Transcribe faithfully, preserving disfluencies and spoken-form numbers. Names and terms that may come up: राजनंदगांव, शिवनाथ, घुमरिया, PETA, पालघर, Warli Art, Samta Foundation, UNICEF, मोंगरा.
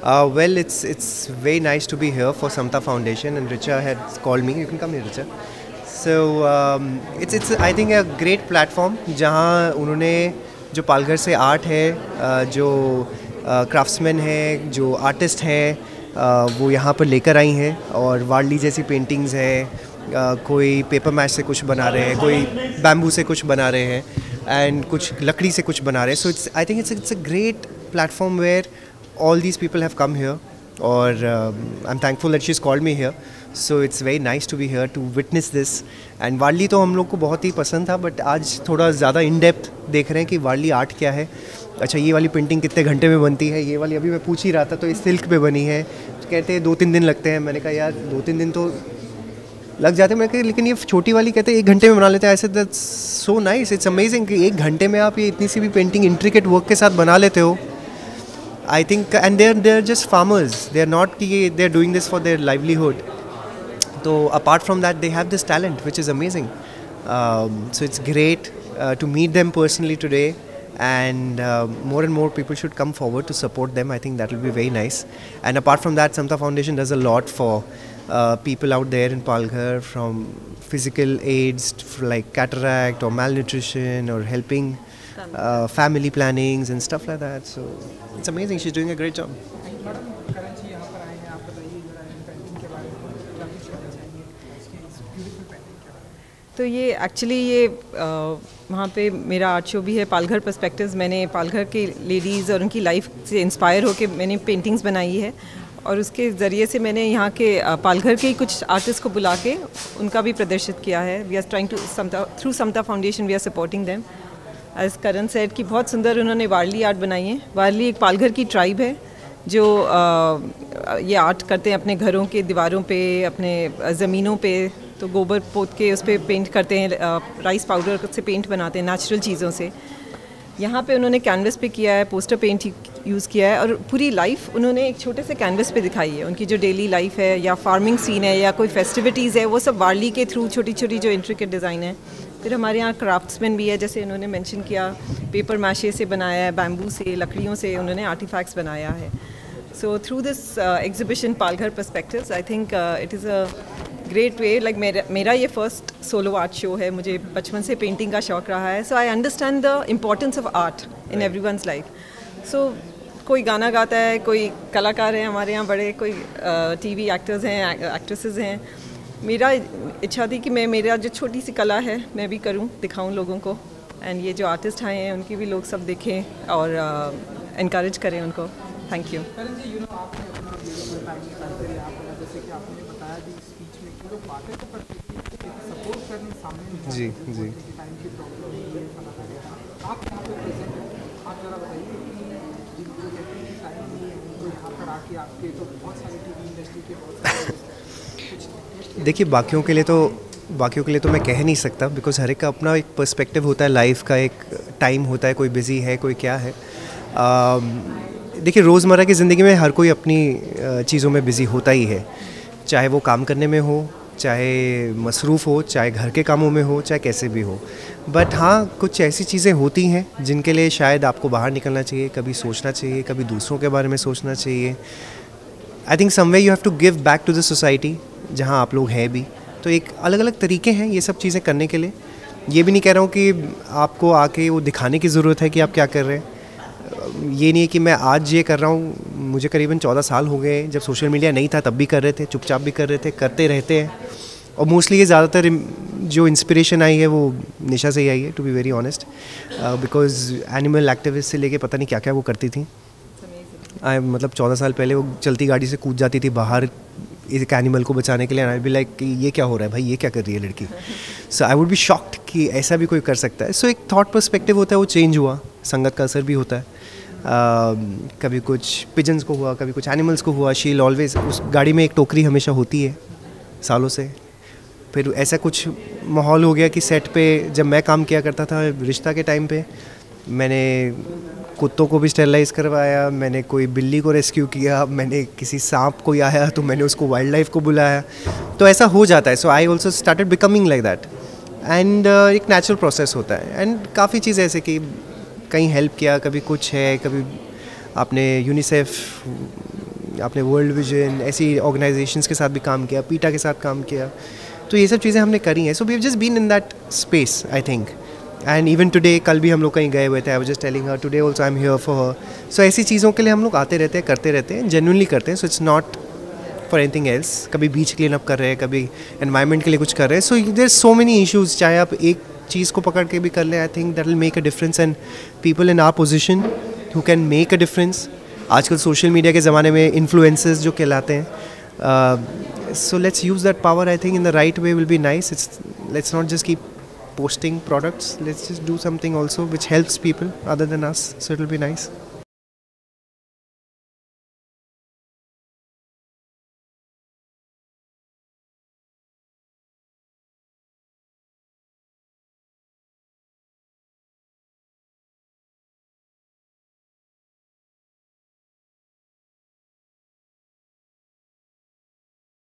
Uh, well, it's it's very nice to be here for Samta Foundation, and Richa had called me. You can come here, Richa. So um, it's it's I think a great platform जहाँ उन्होंने जो पालघर से art है, जो craftsman है, जो artist हैं, वो यहाँ पर लेकर आई हैं और वार्ली जैसी पेंटिंग्स हैं, कोई पेपर मैश से कुछ बना रहे हैं, कोई बैम्बू से कुछ बना रहे हैं, एंड कुछ लकड़ी से कुछ बना रहे हैं. So it's I think it's it's a great platform where all these people have come here, or um, I'm thankful that she's called me here. So it's very nice to be here to witness this. And Warli तो हम लोग को बहुत ही पसंद था, but आज थोड़ा ज़्यादा in depth देख रहे हैं कि Warli art क्या है. अच्छा, ये वाली painting कितने घंटे में बनती है? ये वाली अभी मैं पूछ ही रहा था, तो ये silk पे बनी है. कहते हैं दो तीन दिन लगते हैं. मैंने कहा यार दो तीन दिन तो लग जाते हैं. मैंने कहा लेकिन ये छोटी वाली कहते हैं एक घंटे में बना लेते हैं. ऐसे that's so nice, it's amazing कि एक घंटे में आप ये इतनी सी भी painting intricate work के साथ बना लेते हो. I think, and they're they're just farmers. They're not कि they're doing this for their livelihood. So apart from that, they have this talent, which is amazing. Um, so it's great uh, to meet them personally today, and uh, more and more people should come forward to support them. I think that will be very nice. And apart from that, Samta Foundation does a lot for uh, people out there in Palghar, from physical aids like cataract or malnutrition, or helping Uh, family plannings and stuff like that. So it's amazing. She's doing a great job. तो ये actually ये वहाँ पे मेरा art show भी है पालघर perspectives. मैंने पालघर के लेडीज़ और उनकी लाइफ से इंस्पायर होके मैंने पेंटिंग्स बनाई है, और उसके ज़रिए से मैंने यहाँ के पालघर के कुछ आर्टिस्ट को बुला के उनका भी प्रदर्शित किया है. We are trying to Samta through Samta foundation we are supporting them. As Karan said कि बहुत सुंदर उन्होंने वार्ली आर्ट बनाई है. वार्ली एक पालघर की ट्राइब है जो आ, ये आर्ट करते हैं अपने घरों के दीवारों पे, अपने ज़मीनों पे. तो गोबर पोत के उस पर पे पेंट करते हैं, आ, राइस पाउडर से पेंट बनाते हैं नेचुरल चीज़ों से. यहाँ पे उन्होंने कैनवस पे किया है, पोस्टर पेंट यूज़ किया है, और पूरी लाइफ उन्होंने एक छोटे से कैनवस पे दिखाई है. उनकी जो डेली लाइफ है या फार्मिंग सीन है या कोई फेस्टिविटीज़ है, वो सब वार्ली के थ्रू छोटी छोटी जो इंट्रिकेट डिज़ाइन है. फिर हमारे यहाँ क्राफ्ट्समैन भी है, जैसे उन्होंने मेंशन किया पेपर मैशे से बनाया है, बैम्बू से, लकड़ियों से उन्होंने आर्टिफैक्ट्स बनाया है. So through this exhibition पालघर perspectives I think it is a great way. Like मेरा मेरा ये फर्स्ट सोलो आर्ट शो है. मुझे बचपन से पेंटिंग का शौक रहा है, so I understand the importance of art in everyone's life. So कोई गाना गाता है, कोई कलाकार हैं हमारे यहाँ बड़े, कोई टी वी एक्टर्स हैं, एक्ट्रेसेस हैं. मेरा इच्छा थी कि मैं मेरा जो छोटी सी कला है मैं भी करूं, दिखाऊं लोगों को, एंड ये जो आर्टिस्ट आए हैं उनकी भी लोग सब देखें और इनकरेज uh, करें उनको. Thank you. जी जी देखिए, बाकियों के लिए तो बाकियों के लिए तो मैं कह नहीं सकता, बिकॉज़ हर एक का अपना एक पर्सपेक्टिव होता है, लाइफ का एक टाइम होता है, कोई बिज़ी है, कोई क्या है. देखिए, रोज़मर्रा की ज़िंदगी में हर कोई अपनी चीज़ों में बिज़ी होता ही है, चाहे वो काम करने में हो, चाहे मसरूफ़ हो, चाहे घर के कामों में हो, चाहे कैसे भी हो. बट हाँ, कुछ ऐसी चीज़ें होती हैं जिनके लिए शायद आपको बाहर निकलना चाहिए, कभी सोचना चाहिए, कभी दूसरों के बारे में सोचना चाहिए. I think someway you have to give back to the society जहाँ आप लोग हैं भी. तो एक अलग अलग तरीके हैं ये सब चीज़ें करने के लिए. ये भी नहीं कह रहा हूँ कि आपको आके वो दिखाने की ज़रूरत है कि आप क्या कर रहे हैं. ये नहीं है कि मैं आज ये कर रहा हूँ. मुझे करीबन चौदह साल हो गए, जब सोशल मीडिया नहीं था तब भी कर रहे थे, चुपचाप भी कर रहे थे, करते रहते हैं. और मोस्टली ये ज़्यादातर जो इंस्पिरेशन आई है वो निशा से ही आई है, to be very honest, because animal activist से लेके पता नहीं क्या क्या वो करती थी. आई मतलब चौदह साल पहले वो चलती गाड़ी से कूद जाती थी बाहर एक एनिमल को बचाने के लिए. आई बी लाइक कि ये क्या हो रहा है भाई, ये क्या कर रही है लड़की. So I would be shocked कि ऐसा भी कोई कर सकता है. सो so, एक थॉट पर्सपेक्टिव होता है, वो चेंज हुआ. संगत का असर भी होता है. uh, कभी कुछ पिजन्स को हुआ, कभी कुछ एनिमल्स को हुआ. शील ऑलवेज उस गाड़ी में एक टोकरी हमेशा होती है सालों से. फिर ऐसा कुछ माहौल हो गया कि सेट पे जब मैं काम किया करता था रिश्ता के टाइम पे, मैंने कुत्तों को भी स्टेरलाइज़ करवाया, मैंने कोई बिल्ली को रेस्क्यू किया, मैंने किसी सांप को आया तो मैंने उसको वाइल्ड लाइफ को बुलाया. तो ऐसा हो जाता है. So I also started becoming like that, and एक नेचुरल प्रोसेस होता है. एंड काफ़ी चीज़ें ऐसे कि कहीं हेल्प किया, कभी कुछ है, कभी आपने यूनिसेफ आपने वर्ल्ड विजन, ऐसी ऑर्गेनाइजेशंस के साथ भी काम किया, पीटा के साथ काम किया, तो ये सब चीज़ें हमने करी हैं. So we have just been in that space I think. And even today, कल भी हम लोग कहीं गए हुए थे. I was just telling her today also I am here for her. So ऐसी चीज़ों के लिए हम लोग आते रहते हैं, करते रहते हैं, जेन्युइनली करते हैं. So it's not for anything else. कभी बीच क्लीन अप कर रहे हैं, कभी एनवायरनमेंट के लिए कुछ कर रहे हैं. So there are so many issues, चाहे आप एक चीज़ को पकड़ के भी कर लें. I think that will make a difference and people in our position who can make a difference. आजकल सोशल मीडिया के ज़माने में इन्फ्लुएंसर्स जो कहलाते हैं, so let's use that power I think in the right way will be nice. It's let's not just keep posting products, let's just do something also which helps people other than us, so it will be nice.